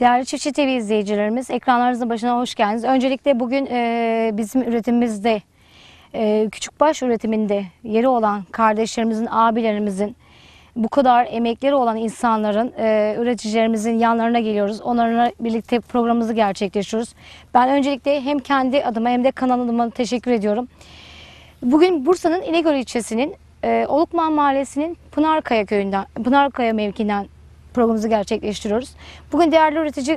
Değerli Çiftçi TV izleyicilerimiz, ekranlarınızın başına hoş geldiniz. Öncelikle bugün bizim üretimimizde, küçükbaş üretiminde yeri olan kardeşlerimizin, abilerimizin, bu kadar emekleri olan insanların, üreticilerimizin yanlarına geliyoruz. Onlarla birlikte programımızı gerçekleştiriyoruz. Ben öncelikle hem kendi adıma hem de kanalıma teşekkür ediyorum. Bugün Bursa'nın İnegöl ilçesinin Olukman Mahallesi'nin Pınarkaya köyünden, Pınarkaya mevkinden programımızı gerçekleştiriyoruz. Bugün değerli üretici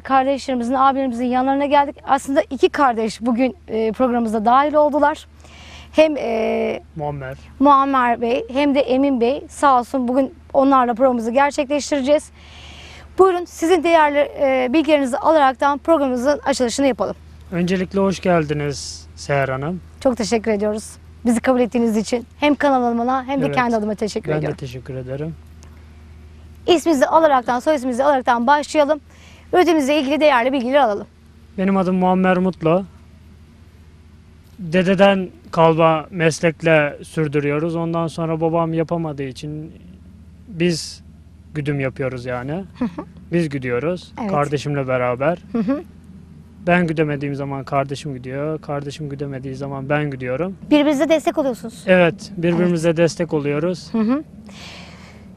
kardeşlerimizin, abilerimizin yanlarına geldik. Aslında iki kardeş bugün programımıza dahil oldular. Hem Muammer Bey hem de Emin Bey, sağ olsun, bugün onlarla programımızı gerçekleştireceğiz. Buyurun, sizin değerli bilgilerinizi alaraktan programımızın açılışını yapalım. Öncelikle hoş geldiniz Seher Hanım. Çok teşekkür ediyoruz bizi kabul ettiğiniz için. Hem kanalıma hem de kendi adıma teşekkür ediyorum. Ben de teşekkür ederim. İsminizi alaraktan, soy isminizi alaraktan başlayalım. Üretimimizle ilgili değerli bilgileri alalım. Benim adım Muammer Mutlu. Dededen kalma meslekle sürdürüyoruz. Ondan sonra babam yapamadığı için biz güdüm yapıyoruz yani. Biz güdüyoruz. Evet. Kardeşimle beraber. Ben güdemediğim zaman kardeşim güdüyor. Kardeşim güdemediği zaman ben güdüyorum. Birbirimize destek oluyorsunuz. Evet. Birbirimize destek oluyoruz.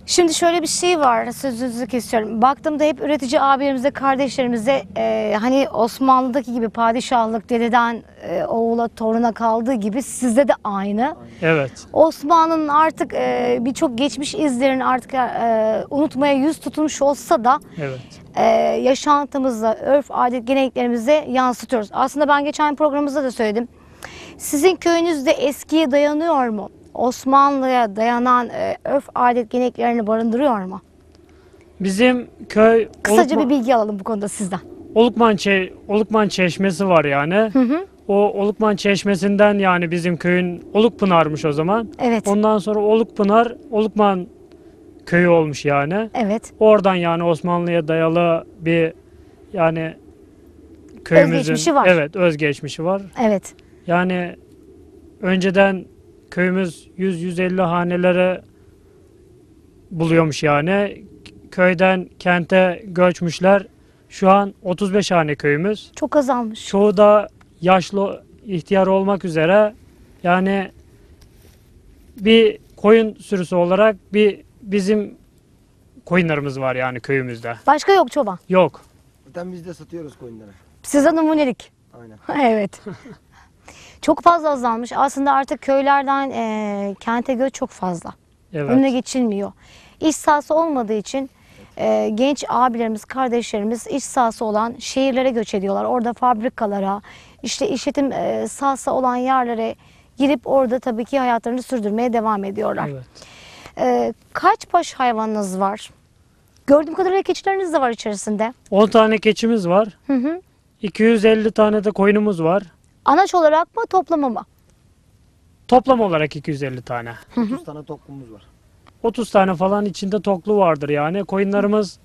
Şimdi şöyle bir şey var, sözünüzü kesiyorum. Baktığımda hep üretici abilerimize, kardeşlerimize hani Osmanlı'daki gibi padişahlık dededen oğula, toruna kaldığı gibi sizde de aynı. Evet. Osmanlı'nın artık birçok geçmiş izlerini artık unutmaya yüz tutmuş olsa da evet, yaşantımızla, örf, adet, geleneklerimize yansıtıyoruz. Aslında ben geçen programımızda da söyledim. Sizin köyünüzde eskiye dayanıyor mu? Osmanlı'ya dayanan örf, adet, geleneklerini barındırıyor mu? Bizim köy... Kısaca bir bilgi alalım bu konuda sizden. Olukman Çeşmesi var yani. O Olukman Çeşmesi'nden, yani bizim köyün Olukpınar'mış o zaman. Evet. Ondan sonra Olukpınar, Olukman köyü olmuş yani. Evet. Oradan yani Osmanlı'ya dayalı bir yani köyümüzün... Özgeçmişi var. Evet, özgeçmişi var. Evet. Yani önceden... Köyümüz 100-150 hanelere buluyormuş yani. Köyden kente göçmüşler. Şu an 35 hane köyümüz. Çok azalmış. Çoğu da yaşlı, ihtiyar olmak üzere. Yani bir koyun sürüsü olarak bizim koyunlarımız var yani köyümüzde. Başka yok çoban? Yok. Zaten biz de satıyoruz koyunları. Size numunelik. Aynen. Evet. Çok fazla azalmış. Aslında artık köylerden kente göç çok fazla. Evet. Önüne geçilmiyor. İş sahası olmadığı için genç abilerimiz, kardeşlerimiz iş sahası olan şehirlere göç ediyorlar. Orada fabrikalara, işte işletim sahası olan yerlere girip orada tabii ki hayatlarını sürdürmeye devam ediyorlar. Evet. Kaç baş hayvanınız var? Gördüğüm kadarıyla keçileriniz de var içerisinde. 10 tane keçimiz var. 250 tane de koyunumuz var. Anaç olarak mı, toplama mı? Toplam olarak 250 tane. 30 tane toklumuz var. 30 tane falan içinde toklu vardır yani. Koyunlarımız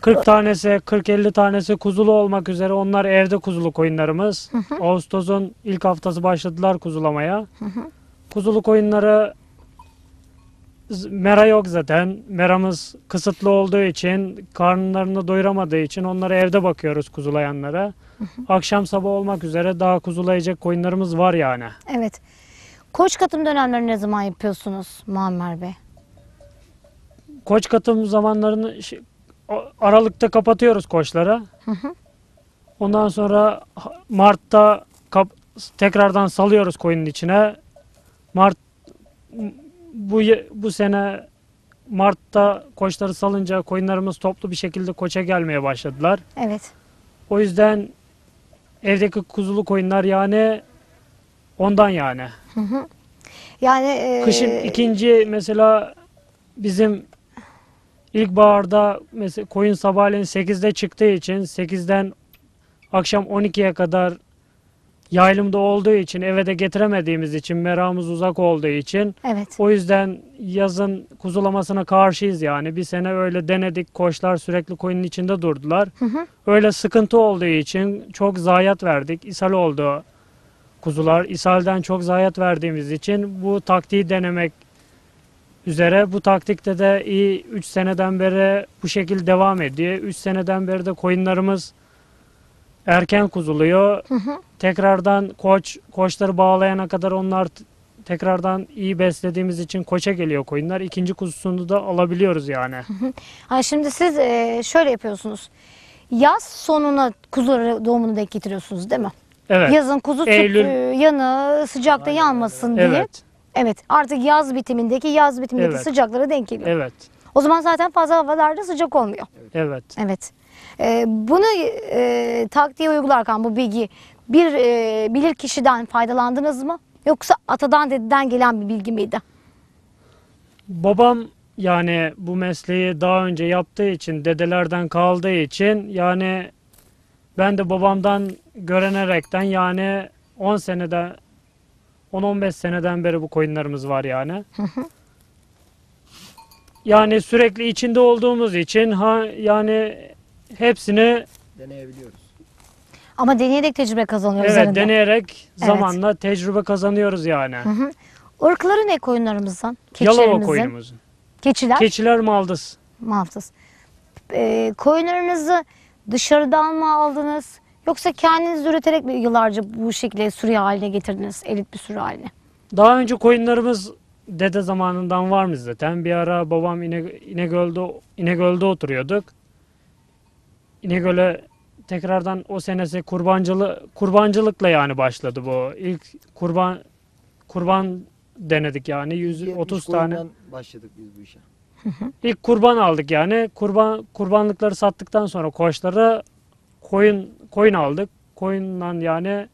40 tanesi, 40-50 tanesi kuzulu olmak üzere. Onlar evde kuzulu koyunlarımız. Ağustos'un ilk haftası başladılar kuzulamaya. Kuzulu koyunları mera yok zaten. Meramız kısıtlı olduğu için, karnlarını doyuramadığı için onları evde bakıyoruz kuzulayanlara. Akşam sabah olmak üzere daha kuzulayacak koyunlarımız var yani. Evet. Koç katım dönemlerini ne zaman yapıyorsunuz Muammer Bey? Koç katım zamanlarını Aralık'ta kapatıyoruz koçlara. Ondan sonra Mart'ta tekrardan salıyoruz koyunun içine. Bu sene Mart'ta koçları salınca koyunlarımız toplu bir şekilde koça gelmeye başladılar. Evet. O yüzden evdeki kuzulu koyunlar yani ondan yani. Yani kışın ikinci, mesela bizim ilkbaharda mesela koyun sabahleyin 8'de çıktığı için 8'den akşam 12'ye kadar yaylımda olduğu için, eve de getiremediğimiz için, meramız uzak olduğu için. Evet. O yüzden yazın kuzulamasına karşıyız yani. Bir sene öyle denedik, koçlar sürekli koyunun içinde durdular. Öyle sıkıntı olduğu için çok zayiat verdik. İshal oldu kuzular. İshalden çok zayiat verdiğimiz için bu taktiği denemek üzere. Bu taktikte de iyi 3 seneden beri bu şekilde devam ediyor. 3 seneden beri de koyunlarımız erken kuzuluyor. Tekrardan koçları bağlayana kadar onlar tekrardan iyi beslediğimiz için koça geliyor koyunlar. İkinci kuzusunu da alabiliyoruz yani. Ha, şimdi siz şöyle yapıyorsunuz. Yaz sonuna kuzu doğumunu denk getiriyorsunuz değil mi? Evet. Yazın kuzu sütü yanı sıcakta aynen yanmasın diye. Evet. Evet. Artık yaz bitimindeki evet, sıcaklara denk geliyor. Evet. O zaman zaten fazla havalarda sıcak olmuyor. Evet. Evet. Bunu taktiğe uygularken bu bilgi bir bilir kişiden faydalandınız mı? Yoksa atadan dededen gelen bir bilgi miydi? Babam yani bu mesleği daha önce yaptığı için, dedelerden kaldığı için yani ben de babamdan görenerekten yani 10-15 seneden beri bu koyunlarımız var yani. Yani sürekli içinde olduğumuz için yani hepsini deneyebiliyoruz. Ama deneyerek tecrübe kazanıyoruz. Evet, üzerinde deneyerek zamanla evet, tecrübe kazanıyoruz yani. Irkları ne koyunlarımızdan? Yalova koyunumuzun. Keçiler? Keçiler maldız. Maldız. Koyunlarınızı dışarıdan mı aldınız? Yoksa kendiniz üreterek mi yıllarca bu şekilde sürü haline getirdiniz? Elit bir sürü haline. Daha önce koyunlarımız dede zamanından var mı zaten? Bir ara babam İnegöl'de oturuyorduk. İnegöl'e tekrardan o senesi kurbancılıkla yani başladı bu. İlk kurban denedik yani 130 tane başladık biz bu işe. İlk kurban aldık yani. Kurbanlıkları sattıktan sonra koçlara koyun aldık. Koyundan yani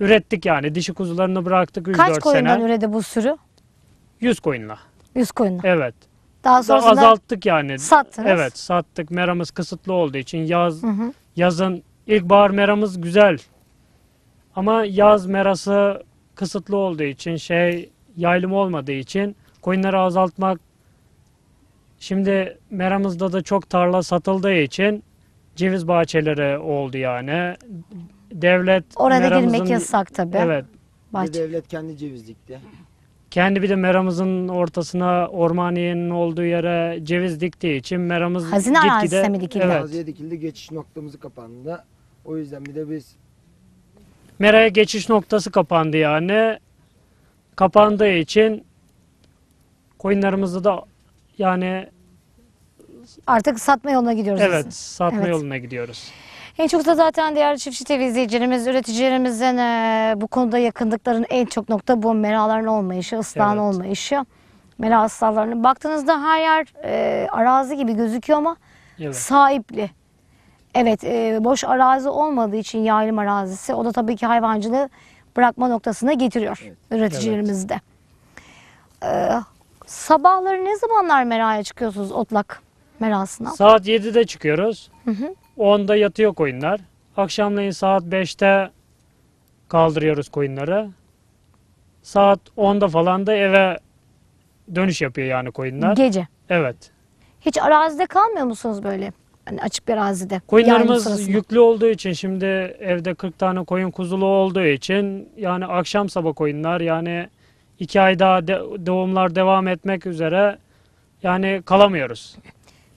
ürettik yani. Dişi kuzularını bıraktık 104 sene. Kaç koyundan üredi bu sürü? 100 koyunla. 100 koyunla. Evet. Daha sonrasında azalttık yani. Sattınız. Evet, sattık. Meramız kısıtlı olduğu için yazın ilkbahar meramız güzel. Ama yaz merası kısıtlı olduğu için yaylım olmadığı için koyunları azaltmak. Şimdi meramızda da çok tarla satıldığı için ceviz bahçeleri oldu yani. Devlet orada girmek yasak tabii. Evet. Devlet kendi cevizlikte. Kendi bir de meramızın ortasına, ormaniyenin olduğu yere ceviz diktiği için meramız hazine arazisi mi dikildi? Evet. Araziye dikildi, geçiş noktamız kapandı. O yüzden bir de biz meraya geçiş noktası kapandı yani. Kapandığı için koyunlarımızı da yani artık satma yoluna gidiyoruz. Evet, bizim satma yoluna gidiyoruz. En çok da zaten diğer Çiftçi TV izleyicilerimiz, üreticilerimizin bu konuda yakındıkların en çok nokta bu. Meraların olmayışı, ıslahın olmayışı. Mera ıslahlarının. Baktığınızda her yer arazi gibi gözüküyor ama sahipli. Evet, boş arazi olmadığı için yaylım arazisi. O da tabii ki hayvancılığı bırakma noktasına getiriyor üreticilerimiz de. Sabahları ne zamanlar meraya çıkıyorsunuz otlak merasına? Saat 7'de çıkıyoruz. 10'da yatıyor koyunlar. Akşamleyin saat 5'te kaldırıyoruz koyunları. Saat 10'da falan da eve dönüş yapıyor yani koyunlar. Gece? Evet. Hiç arazide kalmıyor musunuz böyle? Hani açık bir arazide. Koyunlarımız yüklü olduğu için şimdi evde 40 tane koyun kuzulu olduğu için yani akşam sabah koyunlar yani 2 ay daha doğumlar devam etmek üzere yani kalamıyoruz.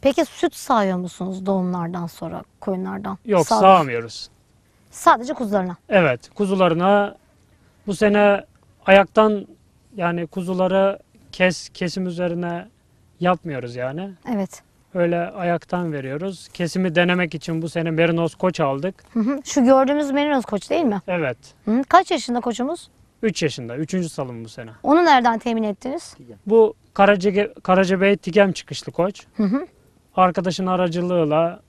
Peki süt sağıyor musunuz doğumlardan sonra koyunlardan? Yok, sağamıyoruz. Sadece kuzularına? Evet, kuzularına. Bu sene ayaktan yani kuzuları kesim üzerine yapmıyoruz yani. Evet. Öyle ayaktan veriyoruz. Kesimi denemek için bu sene Merinos koç aldık. Şu gördüğümüz Merinos koç değil mi? Evet. Kaç yaşında koçumuz? 3 yaşında. 3. salım bu sene. Onu nereden temin ettiniz? Bu Karacabey TİGEM çıkışlı koç. Arkadaşın aracılığıyla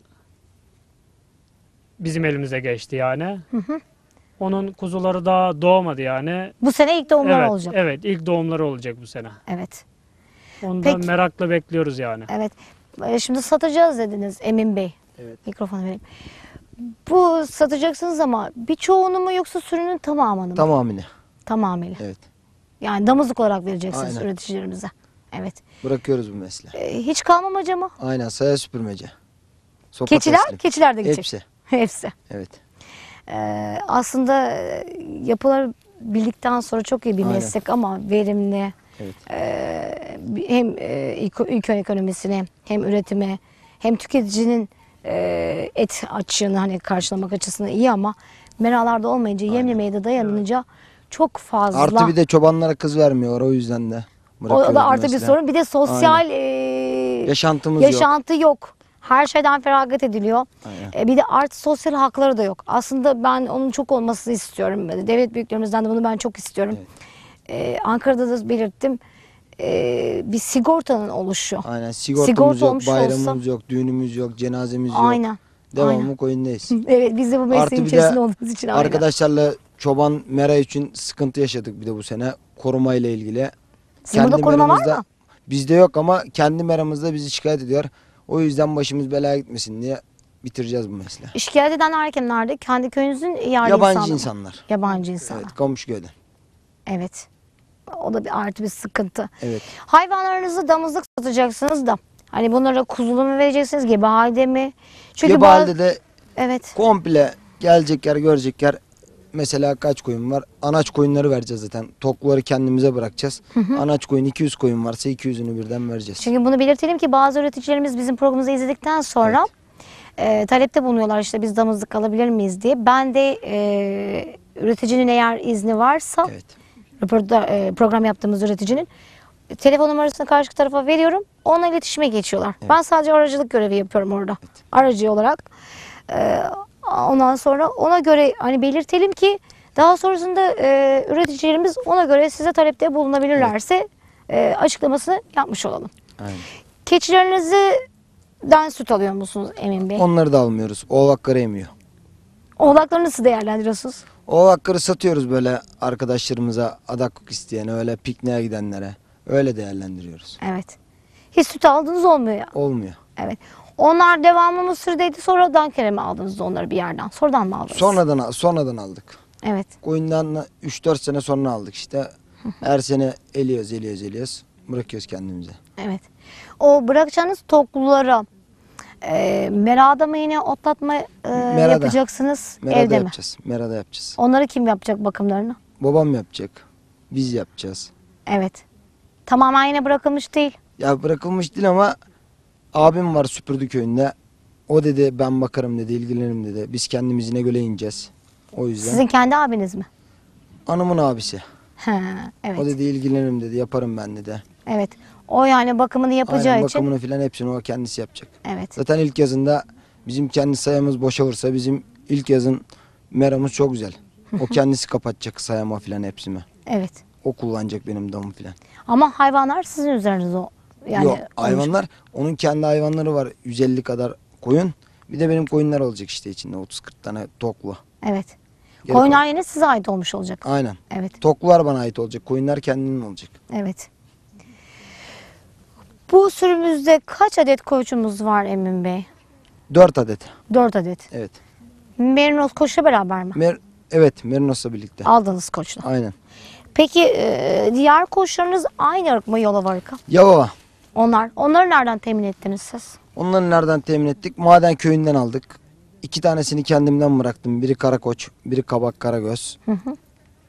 bizim elimize geçti yani. Onun kuzuları daha doğmadı yani. Bu sene ilk doğumları olacak. Evet, ilk doğumları olacak bu sene. Evet. Ondan merakla bekliyoruz yani. Evet. Şimdi satacağız dediniz Emin Bey. Evet. Mikrofonu vereyim. Bu satacaksınız ama birçoğunu mu yoksa sürünün tamamını mı? Tamamını. Tamamıyla. Evet. Yani damızlık olarak vereceksiniz üreticilerimize. Evet. Bırakıyoruz bu mesleği. Hiç kalmamaca mı? Aynen, saya süpürmece. Sopa keçiler de gidecek. Hepsi. Hepsi. Evet. Aslında yapılar bildikten sonra çok iyi bir meslek ama verimli. Evet. Hem ülke ekonomisine, hem üretime, hem tüketicinin et açığını hani karşılamak açısından iyi ama meralarda olmayınca, yemlemeye de dayanınca çok fazla. Artı bir de çobanlara kız vermiyor, o yüzden de. O da artı mesela bir sorun. Bir de sosyal yaşantı yok. Her şeyden feragat ediliyor. Bir de artı sosyal hakları da yok. Aslında ben onun çok olmasını istiyorum. Devlet büyüklerimizden de bunu ben çok istiyorum. Evet. Ankara'da da belirttim. Bir sigortanın oluşu. Aynen. Sigortamız yok, bayramımız yok, düğünümüz yok, cenazemiz yok. Aynen. Devamlı koyundayız. Evet, biz de bu mesleğin içerisinde olduğumuz için. Arkadaşlarla çoban mera için sıkıntı yaşadık bir de bu sene. Korumayla ilgili. Sizin burada koruma var mı? Bizde yok ama kendi meramızda bizi şikayet ediyor. O yüzden başımız belaya gitmesin diye bitireceğiz bu mesleği. Şikayet edenler kimlerdi? Kendi köyünüzün yerli insanlar. Yabancı insanlar. Evet, komşu köyden. Evet. O da bir artı bir sıkıntı. Evet. Hayvanlarınızı damızlık satacaksınız da hani bunlara kuzulu mu vereceksiniz, gebe halde mi? Çünkü gebe halde de komple gelecek yer görecek yer. Mesela kaç koyun var? Anaç koyunları vereceğiz zaten. Tokları kendimize bırakacağız. Anaç koyun 200 koyun varsa 200'ünü birden vereceğiz. Çünkü bunu belirtelim ki bazı üreticilerimiz bizim programımızı izledikten sonra talepte bulunuyorlar, işte biz damızlık alabilir miyiz diye. Ben de üreticinin eğer izni varsa program yaptığımız üreticinin telefon numarasını karşı tarafa veriyorum. Onunla iletişime geçiyorlar. Ben sadece aracılık görevi yapıyorum orada. Aracı olarak. Ondan sonra ona göre hani belirtelim ki daha sonrasında üreticilerimiz ona göre size talepte bulunabilirlerse açıklamasını yapmış olalım. Aynen. Keçilerinizden süt alıyor musunuz Emin Bey? Onları da almıyoruz. Oğlakları emiyor. Oğlakları nasıl değerlendiriyorsunuz? Oğlakları satıyoruz böyle arkadaşlarımıza, adaklık isteyen, öyle pikniğe gidenlere. Öyle değerlendiriyoruz. Evet. Hiç süt aldığınız olmuyor. Olmuyor. Evet. Onlar devamlı Mısır'daydı, sonradan mi aldınız onları bir yerden? Sonradan mı aldınız? Sonradan aldık. Evet. Koyundan 3-4 sene sonra aldık işte. Her sene eliyoruz. Bırakıyoruz kendimize. Evet. O bırakacağınız toklulara merada mı yine otlatma yapacaksınız? Merada yapacağız. Merada yapacağız. Onları kim yapacak bakımlarını? Babam yapacak. Biz yapacağız. Evet. Tamamen yine bırakılmış değil. Ya bırakılmış değil ama abim var Süpürdü köyünde. O dedi ben bakarım dedi, ilgilenirim dedi. Biz kendimiz İnegöl'e ineceğiz. O yüzden. Sizin kendi abiniz mi? Hanımın abisi. Ha, evet. O dedi ilgilenirim dedi, yaparım ben dedi. Evet. O yani bakımını yapacağı için. Bakımını filan hepsini o kendisi yapacak. Evet. Zaten ilk yazında bizim kendi sayamız boşalırsa bizim ilk yazın meramız çok güzel. O kendisi kapatacak sayama filan hepsini. Evet. O kullanacak benim damı filan. Ama hayvanlar sizin üzeriniz o. Yani yok, hayvanlar, onun kendi hayvanları var 150 kadar koyun, bir de benim koyunlar olacak işte içinde 30-40 tane toklu. Evet. Gerek koyunlar yine size ait olmuş olacak. Aynen. Evet. Toklular bana ait olacak, koyunlar kendinin olacak. Evet. Bu sürümüzde kaç adet koçumuz var Emin Bey? 4 adet. 4 adet. Evet. Merinos koçla beraber mi? Evet, Merinos'la birlikte. Aldınız koçla. Aynen. Peki diğer koçlarınız aynı ırk mı, Yalova ırkı? Yalova. Onları nereden temin ettiniz siz? Onları nereden temin ettik? Maden köyünden aldık. 2 tanesini kendimden bıraktım. Biri karakoç, biri kabak karagöz.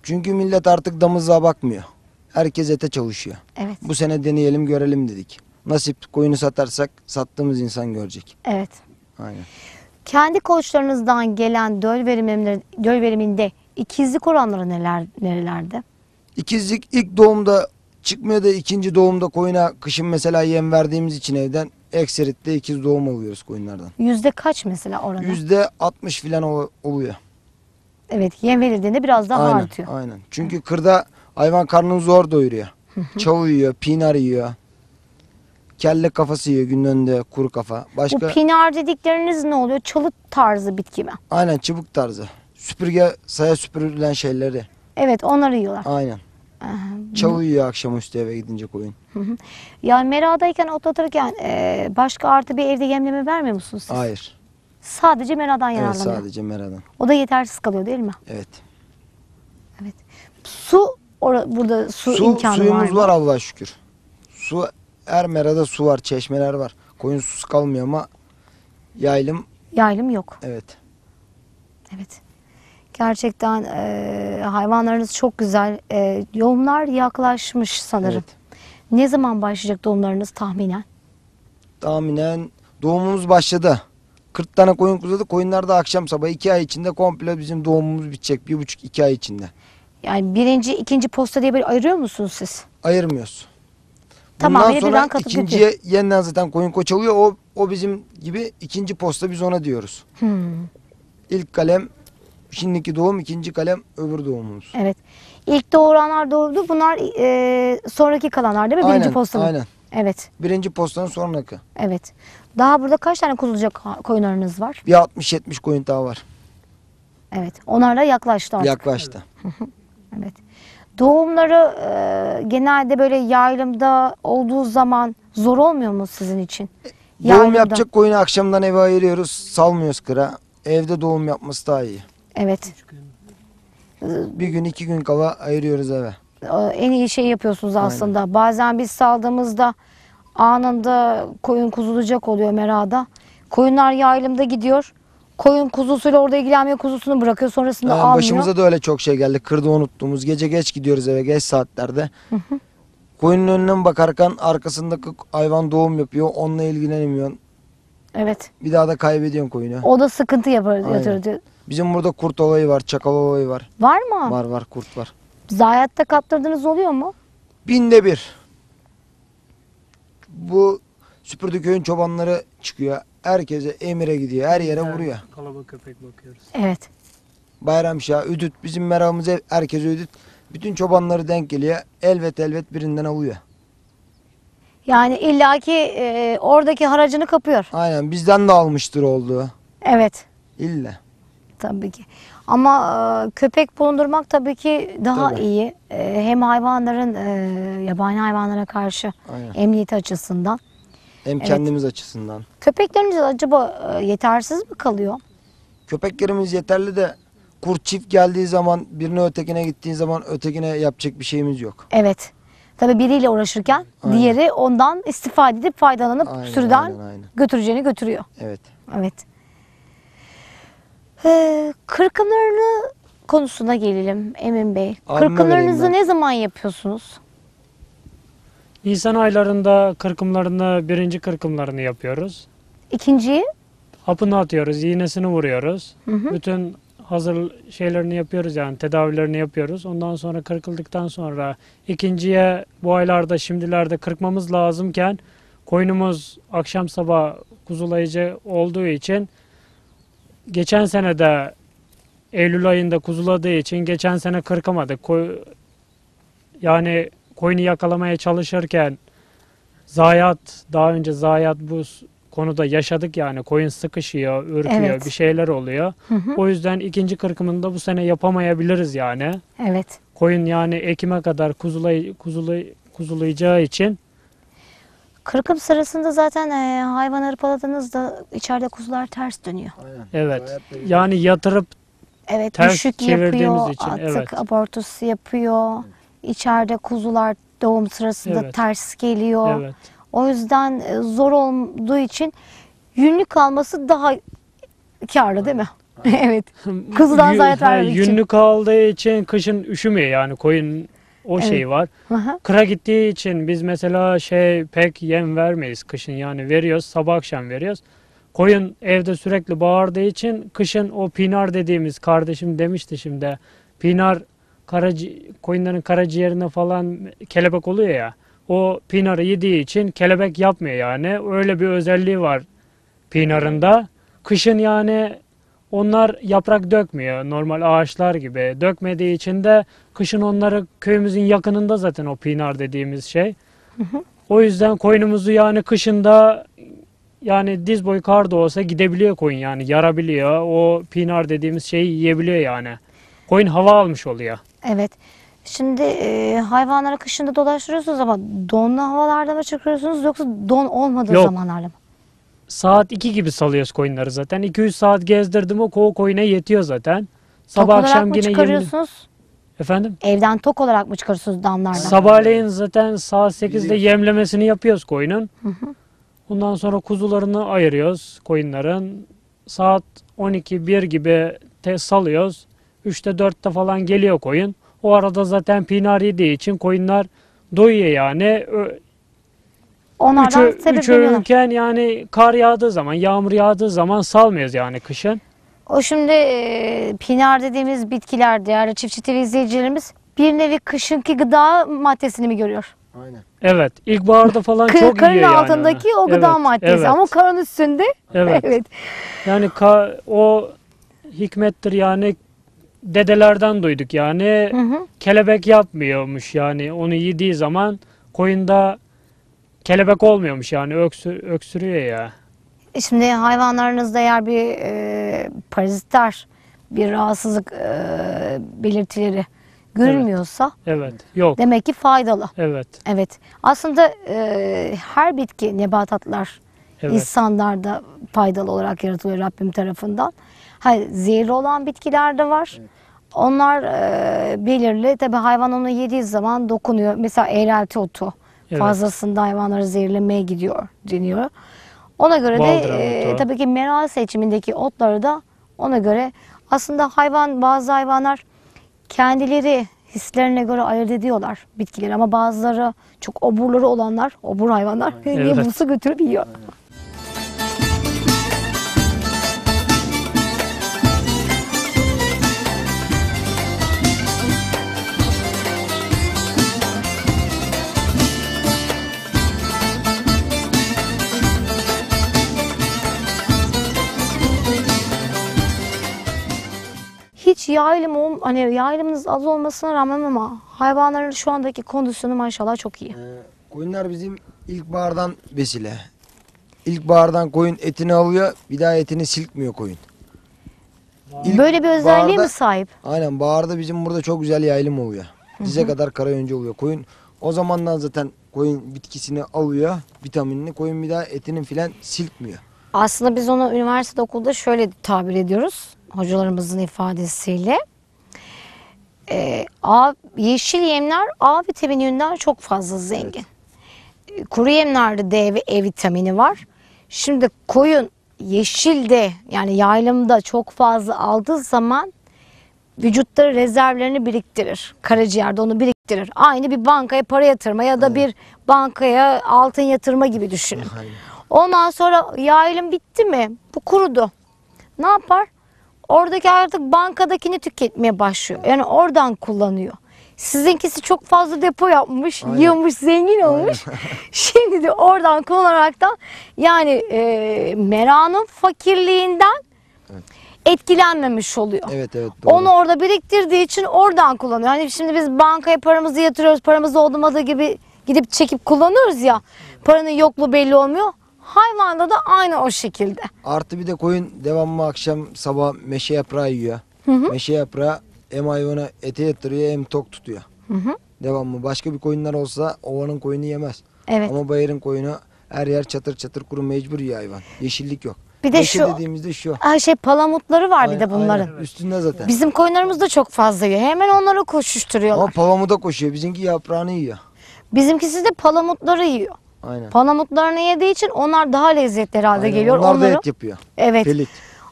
Çünkü millet artık damızlığa bakmıyor. Herkes ete çalışıyor. Evet. Bu sene deneyelim görelim dedik. Nasip koyunu satarsak sattığımız insan görecek. Evet. Aynen. Kendi koçlarınızdan gelen döl veriminde ikizlik oranları nerelerde? İkizlik ilk doğumda çıkmıyor da ikinci doğumda koyuna kışın mesela yem verdiğimiz için evden ekseritte ikiz doğum alıyoruz koyunlardan. Yüzde kaç mesela oranı? %60 filan oluyor. Evet, yem verildiğinde biraz daha artıyor. Aynen. Çünkü kırda hayvan karnını zor doyuruyor. Çavu yiyor, pinar yiyor. Kelle kafası yiyor günün önünde, kuru kafa. Başka... Bu pinar dedikleriniz ne oluyor? Çalı tarzı bitki mi? Aynen, çubuk tarzı. Süpürge, saya süpürülen şeyleri. Evet, onları yiyorlar. Aynen. Çavu yiyor akşamüstü eve gidince koyun. Yani meradayken otlatırken başka artı bir evde yemleme vermiyor musunuz siz? Hayır. Sadece meradan yararlanıyor. Evet, sadece meradan. O da yetersiz kalıyor değil mi? Evet. Evet. Su, burada su imkanı var mı? Suyumuz var Allah'a şükür. Su, her merada su var, çeşmeler var. Koyun susuz kalmıyor ama yaylım. Yaylım yok. Evet. Evet. Gerçekten hayvanlarınız çok güzel. Yoğumlar yaklaşmış sanırım. Evet. Ne zaman başlayacak doğumlarınız tahminen? Tahminen doğumumuz başladı. 40 tane koyun kuzadı. Koyunlar da akşam sabah 2 ay içinde komple bizim doğumumuz bitecek. 1,5-2 ay içinde. Yani birinci, ikinci posta diye böyle ayırıyor musunuz siz? Ayırmıyoruz. Bundan tamam, sonra ikinciye yeniden zaten koyun koçalıyor. O bizim gibi ikinci posta biz ona diyoruz. Hmm. İlk kalem şimdiki doğum, ikinci kalem öbür doğumumuz. Evet. İlk doğuranlar doğurdu. Bunlar sonraki kalanlar değil mi? Birinci postanın. Aynen. Evet. Birinci postanın sonraki. Evet. Daha burada kaç tane kuzulacak koyunlarınız var? Bir 60-70 koyun daha var. Evet. Onlarla yaklaştı artık. Yaklaştı. Evet. Doğumları genelde böyle yayılımda olduğu zaman zor olmuyor mu sizin için? Doğum yapacak koyunu akşamdan eve ayırıyoruz. Salmıyoruz kıra. Evde doğum yapması daha iyi. Evet. Bir gün 2 gün kala ayırıyoruz eve. En iyi şey yapıyorsunuz aslında. Aynen. Bazen biz saldığımızda anında koyun kuzulacak oluyor merada. Koyunlar yayılımda gidiyor. Koyun kuzusuyla orada ilgilenmiyor, kuzusunu bırakıyor, sonrasında almıyor. Başımıza da öyle çok şey geldi. Kırda unuttuğumuz, gece geç gidiyoruz eve, geç saatlerde. Hı hı. Koyunun önüne bakarken arkasındaki hayvan doğum yapıyor, onunla ilgilenemiyorsun. Evet. Bir daha da kaybediyorsun koyunu. O da sıkıntı yatırıyor. Bizim burada kurt olayı var, çakal olayı var. Var mı? Var var, kurt var. Zayiatta kaptırdığınız oluyor mu? 1/1000'de 1. Bu Süpürdü köyün çobanları çıkıyor. Herkese emire gidiyor, her yere vuruyor. Kalabalık köpek bakıyoruz. Evet. Bayramşah, Ödüt, bizim meramımıza herkese Ödüt. Bütün çobanları denk geliyor. Elbet birinden alıyor. Yani illaki oradaki haracını kapıyor. Aynen, bizden de almıştır oldu. Evet. İlla. Tabii ki. Ama köpek bulundurmak tabii ki daha iyi. Hem hayvanların, yabani hayvanlara karşı emniyet açısından. Hem kendimiz açısından. Köpeklerimiz acaba yetersiz mi kalıyor? Köpeklerimiz yeterli de kurt çift geldiği zaman birine ötekine gittiği zaman ötekine yapacak bir şeyimiz yok. Evet. Tabii biriyle uğraşırken aynen. Diğeri ondan istifade edip faydalanıp aynen, sürüden aynen. Götüreceğini götürüyor. Evet. Evet. Kırkımlarını konusuna gelelim Emin Bey. Kırkımlarınızı ne zaman yapıyorsunuz? Nisan aylarında birinci kırkımlarını yapıyoruz. İkinciyi? Hapını atıyoruz, iğnesini vuruyoruz. Hı hı. Bütün hazır şeylerini yapıyoruz yani tedavilerini yapıyoruz. Ondan sonra kırkıldıktan sonra ikinciye bu aylarda şimdilerde kırkmamız lazımken koyunumuz akşam sabah kuzulayıcı olduğu için geçen sene de Eylül ayında kuzuladığı için geçen sene kırkamadık. Yani koyunu yakalamaya çalışırken daha önce zayiat bu konuda yaşadık yani koyun sıkışıyor, ürküyor, evet. Bir şeyler oluyor. Hı hı. O yüzden ikinci kırkımını da bu sene yapamayabiliriz yani. Evet. Koyun yani Ekim'e kadar kuzulayacağı için. Kırkım sırasında zaten hayvan hırpaladığınızda içeride kuzular ters dönüyor. Aynen. Evet. Yani yatırıp evet, ters çevirdiğimiz için. Artık abortus yapıyor. İçeride kuzular doğum sırasında ters geliyor. Evet. O yüzden zor olduğu için yünlü kalması daha karlı değil mi? Evet. Kuzudan zayiat vermek için. Yünlü kaldığı için kışın üşümüyor yani koyun şey var. Aha. Kıra gittiği için biz mesela pek yem vermeyiz kışın yani veriyoruz sabah akşam veriyoruz. Koyun evde sürekli bağırdığı için kışın o pinar dediğimiz kardeşim demişti şimdi pinar koyunların karaciğerine falan kelebek oluyor ya. O pinarı yediği için kelebek yapmıyor yani. Öyle bir özelliği var pinarında. Kışın yani onlar yaprak dökmüyor normal ağaçlar gibi. Dökmediği için de kışın onları köyümüzün yakınında zaten o pinar dediğimiz şey. Hı hı. O yüzden koyunumuzu yani kışında yani diz boyu kar da olsa gidebiliyor koyun yani yarabiliyor. O pinar dediğimiz şeyi yiyebiliyor yani. Koyun hava almış oluyor. Evet. Şimdi hayvanlara kışında dolaştırıyorsunuz ama donlu havalarda mı çıkıyorsunuz yoksa don olmadığı zamanlarda mı? Saat 2 gibi salıyoruz koyunları zaten. 2-3 saat gezdirdim o koyuna yetiyor zaten. Sabah akşam yine çıkarıyorsunuz? Efendim? Evden tok olarak mı çıkarıyorsunuz damlardan? Sabahleyin zaten saat 8'de yemlemesini yapıyoruz koyunun. Hı hı. Ondan sonra kuzularını ayırıyoruz koyunların. Saat 12-1 gibi salıyoruz. 3'te 4'te falan geliyor koyun. O arada zaten pinar yediği için koyunlar doyuyor yani. Onlardan sebep yani kar yağdığı zaman, yağmur yağdığı zaman salmıyoruz yani kışın. O şimdi pinar dediğimiz bitkilerde yani Çiftçi TV izleyicilerimiz bir nevi kışınki gıda maddesini mi görüyor? Aynen. Evet, ilkbaharda falan çok yiyor yani. Karın altındaki o gıda maddesi ama karın üstünde. Evet. Yani o hikmettir yani, dedelerden duyduk yani. Kelebek yapmıyormuş yani, onu yediği zaman koyunda kelebek olmuyormuş yani, öksürüyor ya. Şimdi hayvanlarınızda eğer bir parazitler, bir rahatsızlık belirtileri görünmüyorsa yok. Demek ki faydalı. Evet. Aslında her bitki, nebatatlar insanlarda faydalı olarak yaratılıyor Rabbim tarafından. Zehirli olan bitkiler de var. Onlar belirli. Tabii hayvan onu yediği zaman dokunuyor. Mesela eğrelti otu fazlasında hayvanları zehirlemeye gidiyor deniyor. Ona göre tabii ki meral seçimindeki otları da ona göre. Aslında bazı hayvanlar kendileri hislerine göre ayırt ediyorlar bitkileri, ama bazıları çok oburları olanlar, obur hayvanlar yumrusu götürüp yiyor. Hiç yayılımınız az olmasına rağmen ama hayvanların şu andaki kondisyonu maşallah çok iyi. Koyunlar bizim ilkbahardan besile. İlkbahardan koyun etini alıyor, bir daha etini silkmiyor koyun. Böyle bir özelliğe mi sahip? Aynen, baharda bizim burada çok güzel yayılım oluyor. Dize kadar karayonca oluyor koyun. O zamandan zaten koyun bitkisini alıyor, vitaminini, koyun bir daha etinin filan silkmiyor. Aslında biz onu üniversite okulda şöyle tabir ediyoruz, hocalarımızın ifadesiyle. Yeşil yemler A vitamininden çok fazla zengin. Kuru yemlerde D ve E vitamini var. Şimdi koyun yeşilde yani yayılımda çok fazla aldığı zaman vücutları rezervlerini biriktirir. Karaciğerde onu biriktirir. Aynı bir bankaya para yatırma ya da bir bankaya altın yatırma gibi düşünün. Ondan sonra yayılım bitti mi? Bu kurudu. Ne yapar? Oradaki artık bankadakini tüketmeye başlıyor. Yani oradan kullanıyor. Sizinkisi çok fazla depo yapmış, yığmış, zengin olmuş. Şimdi de oradan kullanaraktan yani meranın fakirliğinden etkilenmemiş oluyor. Doğru. Onu orada biriktirdiği için oradan kullanıyor. Hani şimdi biz bankaya paramızı yatırıyoruz, paramız olmadığı gibi gidip çekip kullanıyoruz ya. Paranın yokluğu belli olmuyor. Hayvanda da aynı o şekilde. Artı bir de koyun devamlı akşam sabah meşe yaprağı yiyor. Meşe yaprağı hem hayvana ete yatırıyor hem tok tutuyor. Devamlı. Başka bir koyunlar olsa ovanın koyunu yemez. Ama bayırın koyunu her yer çatır çatır kuru, mecbur yiyor hayvan. Yeşillik yok. Bir de meşe dediğimizde şu. Palamutları var bir de bunların. Üstünde zaten. Bizim koyunlarımız da çok fazla yiyor. Hemen onlara koşuşturuyorlar. Ama palamuda koşuyor. Bizimki yaprağını yiyor. Bizimkisi de palamutları yiyor. Palamutlarını yediği için onlar daha lezzetli herhalde geliyor. Onlar da et yapıyor. Pelik.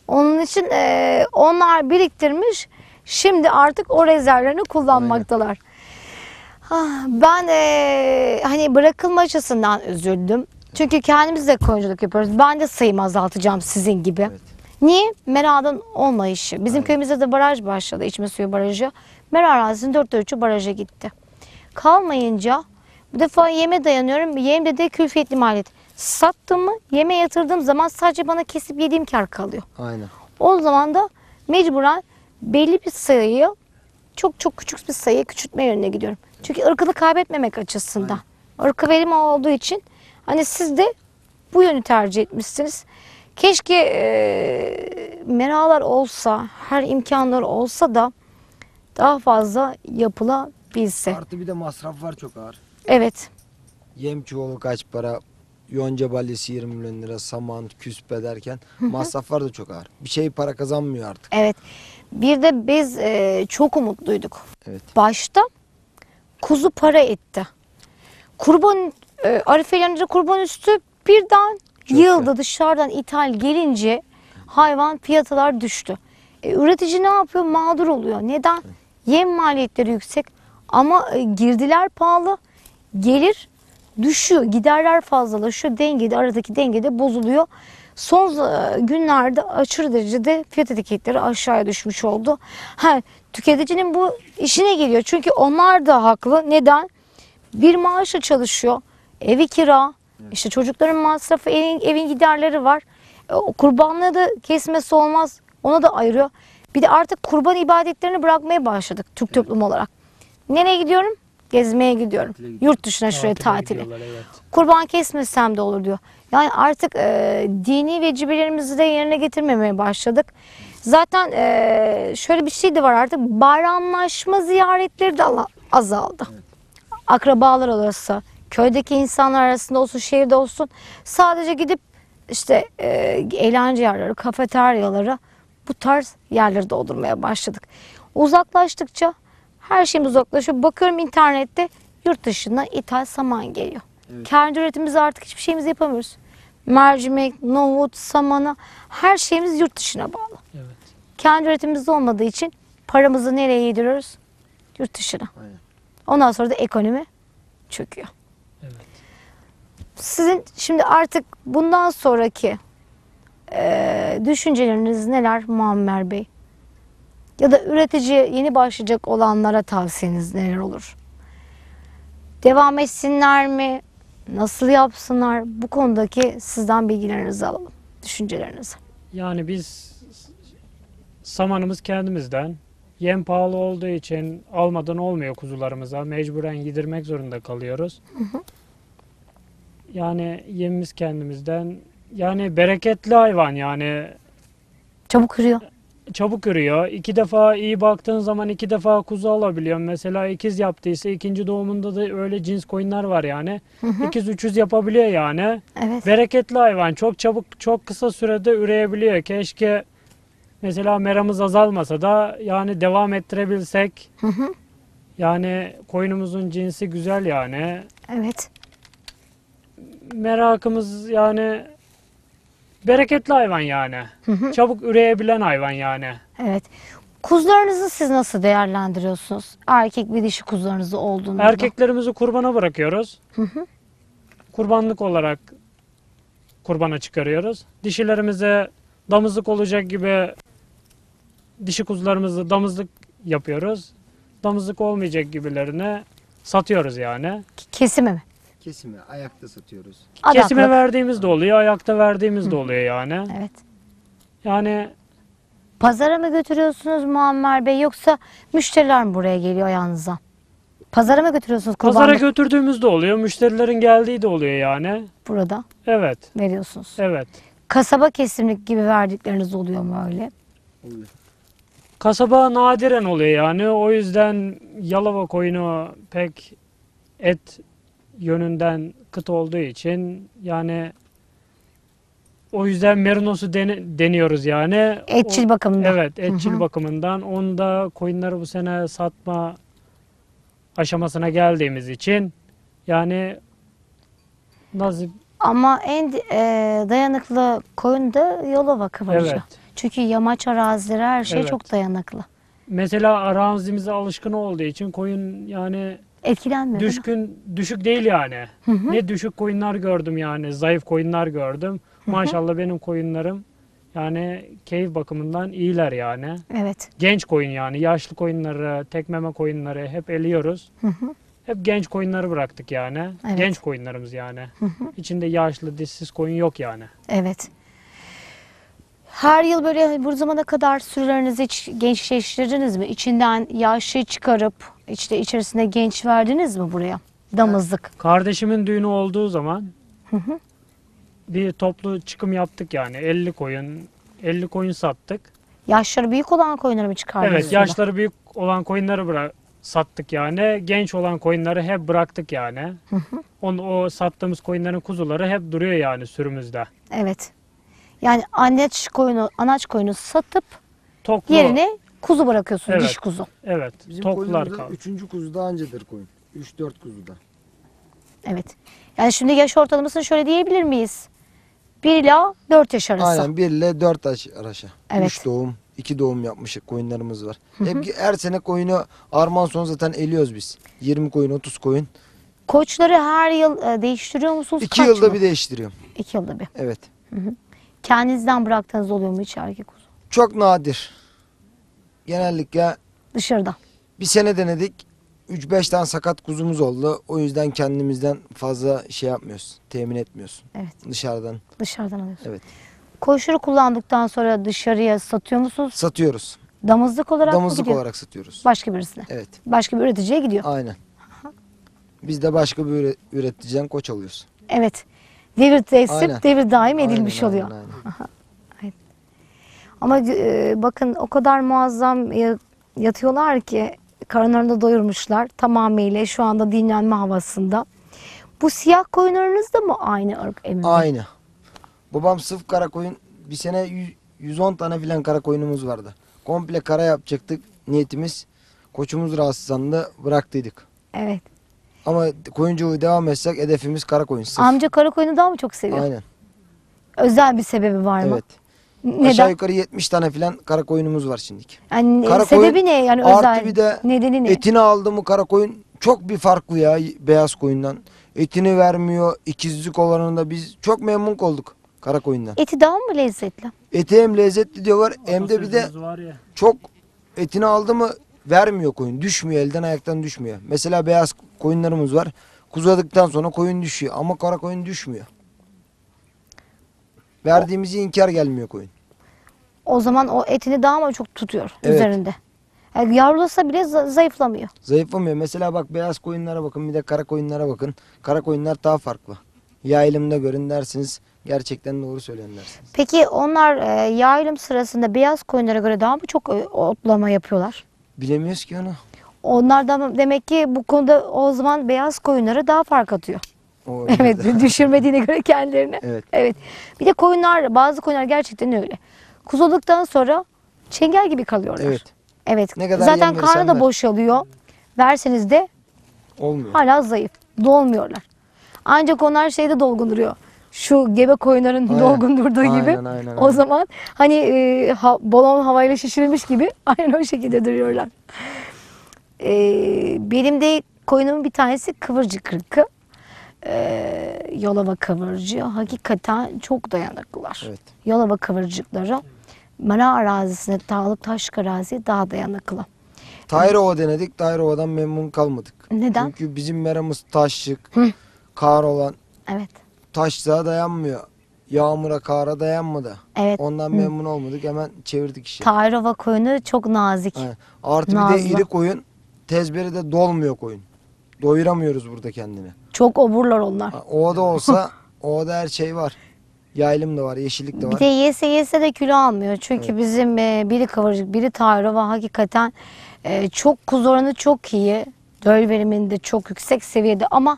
Onun için onlar biriktirmiş. Şimdi artık o rezervlerini kullanmaktalar. Ben hani bırakılma açısından üzüldüm. Çünkü kendimiz de koyunculuk yapıyoruz. Ben de sayımı azaltacağım sizin gibi. Niye? Mera'dan olmayışı. Bizim köyümüzde de baraj başladı. İçme suyu barajı. Mera arazisinin 4/3'ü baraja gitti. Kalmayınca bu defa yeme dayanıyorum. Yem de külfiyetli maliyet. Sattım mı, yeme yatırdığım zaman sadece bana kesip yediğim kar kalıyor. O zaman da mecburen belli bir sayıyı, çok çok küçük bir sayıya küçültme yönüne gidiyorum. Çünkü ırkını kaybetmemek açısından. Irkı verim olduğu için hani siz de bu yönü tercih etmişsiniz. Keşke meralar olsa, her imkanlar olsa da daha fazla yapılabilse. Artı bir de masraf var çok ağır. Yem çuvalı kaç para, yonca balyesi 20 milyon lira, saman, küspe derken masraflar da çok ağır. Bir şey para kazanmıyor artık. Bir de biz çok umutluyduk. Başta kuzu para etti. Kurban, Arifeler'in kurban üstü birden yıldı. Dışarıdan ithal gelince hayvan fiyatlar düştü. Üretici ne yapıyor? Mağdur oluyor. Neden? Yem maliyetleri yüksek ama girdiler pahalı. gelir düşüyor, giderler fazlalaşıyor, dengede, aradaki dengede bozuluyor. Son günlerde aşırı derecede fiyat etiketleri aşağıya düşmüş oldu. Tüketicinin bu işine geliyor çünkü onlar da haklı. Neden? Bir maaşla çalışıyor, evi kira, işte çocukların masrafı, evin giderleri var. Kurbanlığı da kesmesi olmaz, ona da ayırıyor. Bir de artık kurban ibadetlerini bırakmaya başladık Türk toplum olarak. Nereye gidiyorum? Gezmeye gidiyorum. Yurt dışına, şuraya tatile. Kurban kesmesem de olur diyor. Yani artık dini vecibelerimizi de yerine getirmemeye başladık. Zaten şöyle bir şey de var artık. Bayramlaşma ziyaretleri de azaldı. Akrabalar arası, köydeki insanlar arasında olsun, şehirde olsun. Sadece gidip işte eğlence yerleri, kafeteryaları, bu tarz yerleri doldurmaya başladık. Uzaklaştıkça her şeyim uzaklaşıyor. Bakıyorum internette yurt dışına ithal saman geliyor. Evet. Kendi üretimimizi artık hiçbir şeyimizi yapamıyoruz. Mercimek, nohut, samana, her şeyimiz yurt dışına bağlı. Evet. Kendi üretimimiz olmadığı için paramızı nereye yediriyoruz? Yurt dışına. Aynen. Ondan sonra da ekonomi çöküyor. Evet. Sizin şimdi artık bundan sonraki düşünceleriniz neler Muammer Bey? Ya da üreticiye, yeni başlayacak olanlara tavsiyeniz neler olur? Devam etsinler mi? Nasıl yapsınlar? Bu konudaki sizden bilgilerinizi alalım, düşüncelerinizi. Yani biz samanımız kendimizden. Yem pahalı olduğu için almadan olmuyor kuzularımıza. Mecburen yedirmek zorunda kalıyoruz. Hı hı. Yani yemimiz kendimizden. Yani bereketli hayvan yani. Çabuk ürüyor. Çabuk ürüyor. 2 defa iyi baktığın zaman 2 defa kuzu alabiliyorum. Mesela ikiz yaptıysa ikinci doğumunda da öyle cins koyunlar var yani. Hı hı. İkiz 300 yapabiliyor yani. Evet. Bereketli hayvan. Çok çabuk, çok kısa sürede üreyebiliyor. Keşke mesela meramız azalmasa da yani devam ettirebilsek. Hı hı. Yani koyunumuzun cinsi güzel yani. Evet. Merakımız yani... Bereketli hayvan yani. Hı hı. Çabuk üreyebilen hayvan yani. Evet. Kuzularınızı siz nasıl değerlendiriyorsunuz? Erkek bir dişi kuzularınızı olduğunda. Erkeklerimizi kurbana bırakıyoruz. Hı hı. Kurbanlık olarak kurbana çıkarıyoruz. Dişilerimize damızlık olacak gibi dişi kuzularımızı damızlık yapıyoruz. Damızlık olmayacak gibilerini satıyoruz yani. Kesimi mi? Kesime, ayakta satıyoruz. Adaklık. Kesime verdiğimiz de oluyor, ayakta verdiğimiz de oluyor yani. Evet. Yani... Pazara mı götürüyorsunuz Muammer Bey, yoksa müşteriler mi buraya geliyor yanınıza? Pazara mı götürüyorsunuz kurbanlık? Pazara götürdüğümüz de oluyor, müşterilerin geldiği de oluyor yani. Burada? Evet. Veriyorsunuz? Evet. Kasaba kesimlik gibi verdikleriniz oluyor mu öyle? Oluyor. Kasaba nadiren oluyor yani, o yüzden Yalova koyunu pek et yönünden kıt olduğu için yani o yüzden Merinos'u deniyoruz yani. Etçil bakımından. Evet, etçil bakımından. Onu da koyunları bu sene satma aşamasına geldiğimiz için yani nasip. Ama en dayanıklı koyun da Yalova kıvırcığı. Evet. Çünkü yamaç arazileri her şey çok dayanıklı. Mesela arazimize alışkın olduğu için koyun yani etkilenmiyor. Düşük değil yani. Hı hı. Ne düşük koyunlar gördüm yani. Zayıf koyunlar gördüm. Hı hı. Maşallah benim koyunlarım yani keyif bakımından iyiler yani. Evet. Genç koyun yani. Yaşlı koyunları, tek meme koyunları hep eliyoruz. Hı hı. Hep genç koyunları bıraktık yani. Evet. Genç koyunlarımız yani. Hı hı. İçinde yaşlı, dişsiz koyun yok yani. Evet. Her yıl böyle bu zamana kadar sürülerinizi hiç gençleştirdiniz mi? İçinden yaşlı çıkarıp işte içerisinde genç verdiniz mi buraya? Damızlık. Kardeşimin düğünü olduğu zaman bir toplu çıkım yaptık yani. 50 koyun sattık. Yaşları büyük olan koyunları mı çıkardınız? Evet, yaşları büyük olan koyunları sattık yani. Genç olan koyunları hep bıraktık yani. O sattığımız koyunların kuzuları hep duruyor yani sürümüzde. Evet. Yani anaç koyunu satıp toplu yerine kuzu bırakıyorsun, evet, diş kuzu. Evet. Bizim koyunumuzda 3. kuzu daha öncedir koyun. 3-4 kuzu da. Evet. Yani şimdi yaş ortalamasını şöyle diyebilir miyiz? 1 ila 4 yaş arası. Aynen, 1 ile 4 yaş arası. Evet. 3 doğum, 2 doğum yapmış koyunlarımız var. Hep her sene koyunu armağan son zaten eliyoruz biz. 20 koyun, 30 koyun. Koçları her yıl değiştiriyor musunuz? 2 yılda bir değiştiriyorum. 2 yılda bir. Evet. Hı hı. Kendinizden bıraktığınız oluyor mu hiç erkek kuzu? Çok nadir. Genellikle dışarıda. Bir sene denedik. 3-5 tane sakat kuzumuz oldu. O yüzden kendimizden fazla şey yapmıyoruz. Temin etmiyorsun. Evet. Dışarıdan. Dışarıdan alıyorsun. Evet. Koçları kullandıktan sonra dışarıya satıyor musunuz? Satıyoruz. Damızlık olarak mı gidiyor? Damızlık olarak satıyoruz. Başka birisine? Evet. Başka bir üreticiye gidiyor. Aynen. Biz de başka bir üreticiden koç alıyoruz. Evet. Devir teslim, devir daim edilmiş aynen, oluyor. Aynen. Aynen. Ama bakın o kadar muazzam yatıyorlar ki karınlarını doyurmuşlar tamamıyla. Şu anda dinlenme havasında. Bu siyah koyunlarınız da mı aynı ırk Emin Bey? Aynı. Babam sırf kara koyun, bir sene 110 tane filan kara koyunumuz vardı. Komple kara yapacaktık niyetimiz. Koçumuz rahatsızlandı, bıraktıydık. Evet. Ama koyunculuğu devam etsek hedefimiz kara koyun. Sırf. Amca kara koyunu daha mı çok seviyor? Aynen. Özel bir sebebi var mı? Evet. Neden? Aşağı yukarı 70 tane filan kara koyunumuz var şimdiki. Yani kara sebebi koyun, ne? Yani özel artı bir de nedeni ne? Etini aldı mı kara koyun çok bir farklı ya beyaz koyundan. Etini vermiyor, ikizlik olanında biz çok memnun olduk kara koyundan. Eti daha mı lezzetli? Eti hem lezzetli diyorlar hem de bir de çok etini aldı mı vermiyor koyun. Düşmüyor, elden ayaktan düşmüyor. Mesela beyaz koyunlarımız var. Kuzadıktan sonra koyun düşüyor ama kara koyun düşmüyor. Verdiğimizi inkar gelmiyor koyun. O zaman o etini daha mı çok tutuyor evet. üzerinde? Yani yavrulasa bile zayıflamıyor. Zayıflamıyor. Mesela bak beyaz koyunlara bakın bir de kara koyunlara bakın. Kara koyunlar daha farklı. Yayılımda görün dersiniz. Gerçekten doğru söyleyen dersiniz. Peki onlar yayılım sırasında beyaz koyunlara göre daha mı çok otlama yapıyorlar? Bilemiyoruz ki onu. Onlardan demek ki bu konuda o zaman beyaz koyunlara daha fark atıyor. O evet de. Düşürmediğine göre kendilerine. Evet. Evet. Bir de koyunlar bazı koyunlar gerçekten öyle. Kuzulduktan sonra çengel gibi kalıyorlar. Evet. Evet. Ne kadar zaten karnı da boşalıyor. Verseniz de olmuyor. Hala zayıf. Dolmuyorlar. Ancak onlar şeyde dolgun duruyor. Şu gebe koyunların aynen. dolgun durduğu aynen, gibi. Aynen. O zaman hani balon havayla şişirilmiş gibi aynen o şekilde duruyorlar. Benim de koyunumun bir tanesi kıvırcık ırkı. Yalova kıvırcığı hakikaten çok dayanıklılar. Evet. Yalova kıvırcıkları mera arazisine, dağlık taşlık araziye daha dayanıklı. Tahirova denedik. Tahirova'dan memnun kalmadık. Neden? Çünkü bizim meramız taşlık, kar olan. Evet. Taşlığa dayanmıyor. Yağmura, kara dayanmadı. Evet. Ondan memnun olmadık. Hemen çevirdik işi. Tahirova koyunu çok nazik. Evet. Artı nazlı. Bir de iri koyun. Tezberi de dolmuyor koyun. Doyuramıyoruz burada kendini. Çok oburlar onlar. O da olsa o da her şey var. Yaylım da var, yeşillik de var. Bir de yese de kilo almıyor. Çünkü evet. bizim biri kıvırcık, biri Tahirova hakikaten çok kuz oranı çok iyi. Döl veriminde çok yüksek seviyede ama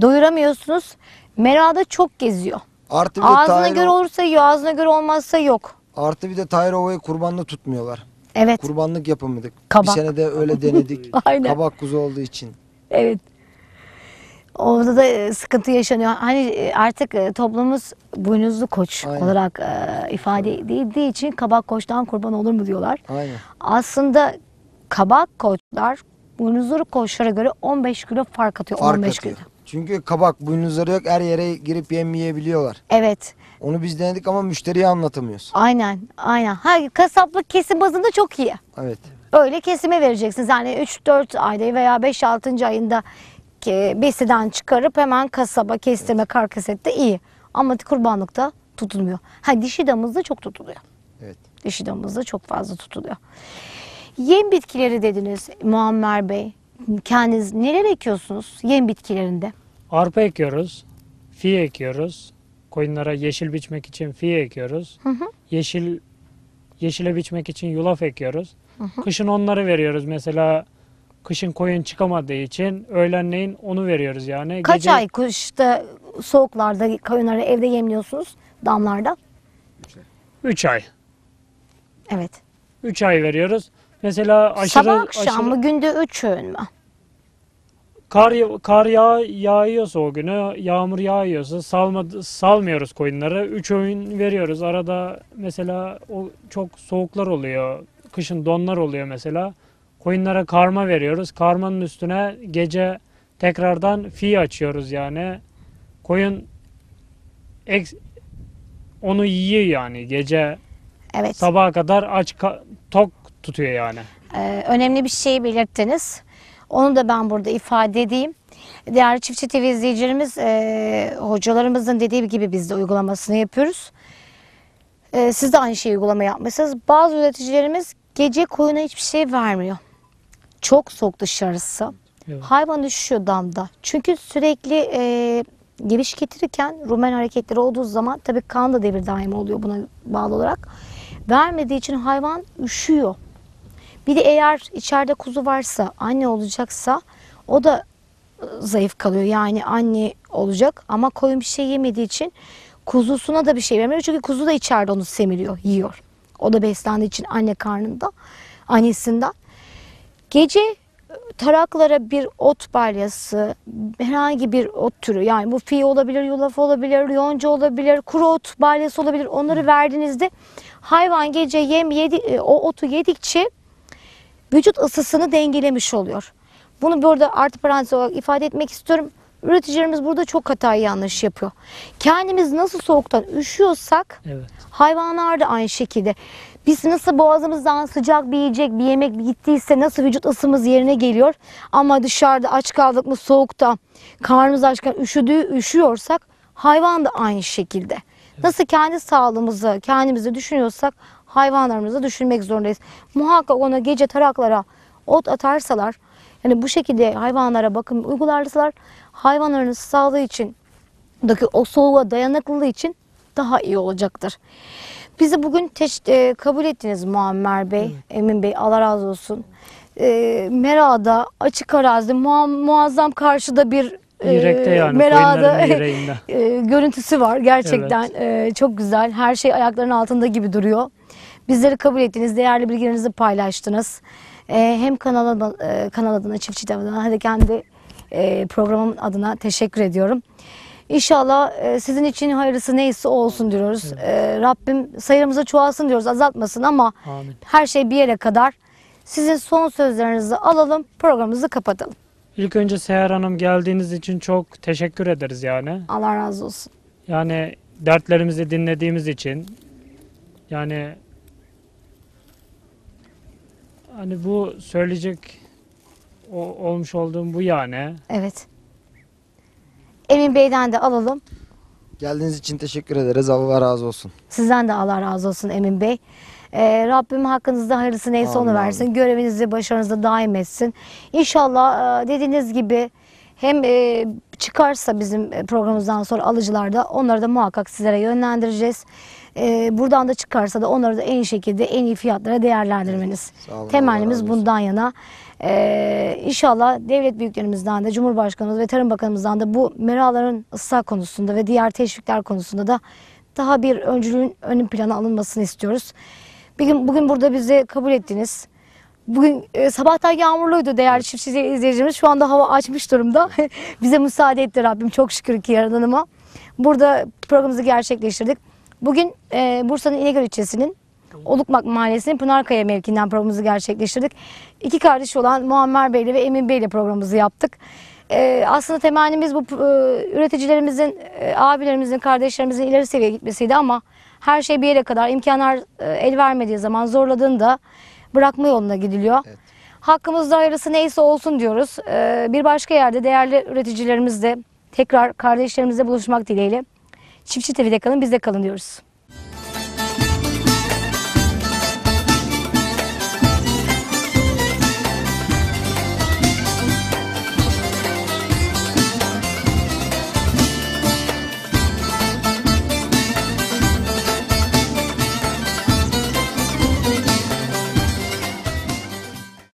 doyuramıyorsunuz. Merada çok geziyor. Artı bir de ağzına göre olursa yiyor, ağzına göre olmazsa yok. Artı bir de Tahirova'yı kurbanla tutmuyorlar. Evet. Kurbanlık yapamadık. Kabak. Bir sene de öyle denedik. Kabak kuzu olduğu için. Evet. Orada da sıkıntı yaşanıyor. Hani artık toplumumuz boynuzlu koç aynen. olarak ifade edildiği için kabak koçtan kurban olur mu diyorlar. Aynen. Aslında kabak koçlar boynuzlu koçlara göre 15 kilo fark atıyor. Fark 15 atıyor. Kilo. Çünkü kabak boynuzları yok her yere girip yem yiyebiliyorlar. Evet. Onu biz denedik ama müşteriye anlatamıyoruz. Aynen. Aynen. Hayır, kasaplık kesim bazında çok iyi. Evet. Öyle kesime vereceksiniz. Yani 3-4 ayda veya 5-6. ayında besiden çıkarıp hemen kasaba kestirme evet. karkasette iyi. Ama kurbanlıkta tutulmuyor. Ha dişi damızda çok tutuluyor. Evet. Dişi damızda çok fazla tutuluyor. Yem bitkileri dediniz Muammer Bey. Kendiniz neler ekiyorsunuz yem bitkilerinde? Arpa ekiyoruz, fiye ekiyoruz. Koyunlara yeşil biçmek için fiye ekiyoruz. Hı hı. Yeşile biçmek için yulaf ekiyoruz. Hı hı. Kışın onları veriyoruz mesela. Kışın koyun çıkamadığı için öğlenleyin onu veriyoruz yani. Kaç ay kışta soğuklarda koyunları evde yemliyorsunuz damlarda? 3 ay. Evet. 3 ay veriyoruz. Mesela aşırı... Sabah akşam mı günde 3 öğün mü? Kar yağıyorsa o günü, yağmur yağıyorsa salmıyoruz koyunları. 3 öğün veriyoruz. Arada mesela o çok soğuklar oluyor. Kışın donlar oluyor mesela. Koyunlara karma veriyoruz. Karmanın üstüne gece tekrardan fi açıyoruz yani. Koyun onu yiyor yani gece. Evet. Sabaha kadar aç tok tutuyor yani. Önemli bir şey belirttiniz. Onu da ben burada ifade edeyim. Değerli Çiftçi TV izleyicilerimiz, hocalarımızın dediği gibi biz de uygulamasını yapıyoruz. Siz de aynı şeyi uygulama yapmışsınız. Bazı üreticilerimiz gece koyuna hiçbir şey vermiyor. Çok soğuk dışarısı. Evet. Hayvan üşüyor damda. Çünkü sürekli geviş getirirken rumen hareketleri olduğu zaman tabii kan da devir daim oluyor buna bağlı olarak. Vermediği için hayvan üşüyor. Bir de eğer içeride kuzu varsa, anne olacaksa o da zayıf kalıyor. Yani anne olacak ama koyun bir şey yemediği için kuzusuna da bir şey vermiyor. Çünkü kuzu da içeride onu semiriyor, yiyor. O da beslendiği için anne karnında, annesinden. Gece taraklara bir ot balyası, herhangi bir ot türü, yani bu fiye olabilir, yulaf olabilir, yonca olabilir, kuru ot balyası olabilir. Onları verdiğinizde hayvan gece o otu yedikçe vücut ısısını dengelemiş oluyor. Bunu burada artı parantez olarak ifade etmek istiyorum. Üreticilerimiz burada çok hatayı yanlış yapıyor. Kendimiz nasıl soğuktan üşüyorsak, evet, hayvanlar da aynı şekilde. Biz nasıl boğazımızdan sıcak bir yiyecek, bir yemek gittiyse nasıl vücut ısımız yerine geliyor. Ama dışarıda aç kaldık mı, soğukta karnımız açken üşüyorsak hayvan da aynı şekilde. Evet. Nasıl kendi sağlığımızı, kendimizi düşünüyorsak hayvanlarımızı düşünmek zorundayız. Muhakkak ona gece taraklara ot atarsalar, yani bu şekilde hayvanlara bakım uygularsalar, hayvanların sağlığı için, o soğuğa dayanıklılığı için daha iyi olacaktır. Bizi bugün kabul ettiniz Muammer Bey, Emin Bey, Allah razı olsun. Merada, açık arazi, muazzam karşıda bir yani, Merada görüntüsü var. Gerçekten evet, çok güzel. Her şey ayaklarının altında gibi duruyor. Bizleri kabul ettiniz, değerli bilgilerinizi paylaştınız. Hem kanal adına, Çiftçi TV adına, hadi kendi programımın adına teşekkür ediyorum. İnşallah sizin için hayırlısı neyse olsun diyoruz. Evet. Rabbim sayımızı çoğalsın diyoruz, azaltmasın ama amin. Her şey bir yere kadar. Sizin son sözlerinizi alalım, programımızı kapatalım. İlk önce Seher Hanım, geldiğiniz için çok teşekkür ederiz yani. Allah razı olsun. Yani dertlerimizi dinlediğimiz için, yani hani bu söyleyecek olmuş olduğum bu yani. Evet. Emin Bey'den de alalım. Geldiğiniz için teşekkür ederiz. Allah razı olsun. Sizden de Allah razı olsun Emin Bey. Rabbim hakkınızda hayırlısı neyse onu versin. Amin. Görevinizi, başarınızı daim etsin. İnşallah dediğiniz gibi hem çıkarsa bizim programımızdan sonra alıcılarda, onları da muhakkak sizlere yönlendireceğiz. Buradan da çıkarsa da onları da en iyi şekilde, en iyi fiyatlara değerlendirmeniz. Evet, temennimiz bundan yana. İnşallah devlet büyüklerimizden de, Cumhurbaşkanımız ve Tarım Bakanımızdan da bu meraların ıslah konusunda ve diğer teşvikler konusunda da daha bir öncülüğün ön plana alınmasını istiyoruz. Bugün burada bizi kabul ettiniz. Bugün sabahtan yağmurluydu değerli çiftçi izleyicimiz. Şu anda hava açmış durumda. Bize müsaade etti Rabbim. Çok şükür ki Yaradanıma. Burada programımızı gerçekleştirdik. Bugün Bursa'nın İnegöl ilçesinin Olukman Mahallesi'nin Pınarkaya mevkiinden programımızı gerçekleştirdik. İki kardeş olan Muammer Bey'le ve Emin Bey'le programımızı yaptık. Aslında temennimiz bu üreticilerimizin, abilerimizin, kardeşlerimizin ileri seviyeye gitmesiydi ama her şey bir yere kadar, imkanlar el vermediği zaman, zorladığında bırakma yoluna gidiliyor. Evet. Hakkımızda hayırlısı neyse olsun diyoruz. Bir başka yerde değerli üreticilerimizle, tekrar kardeşlerimizle buluşmak dileğiyle. Çiftçi TV'de kalın, bizde kalın diyoruz.